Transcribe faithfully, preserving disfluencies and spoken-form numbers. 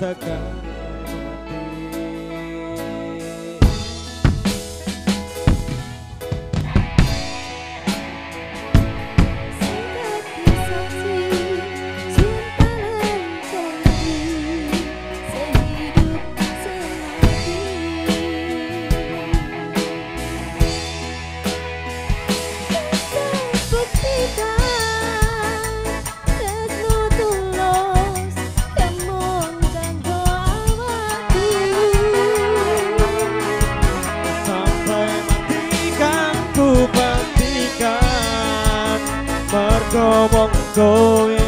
tekan go.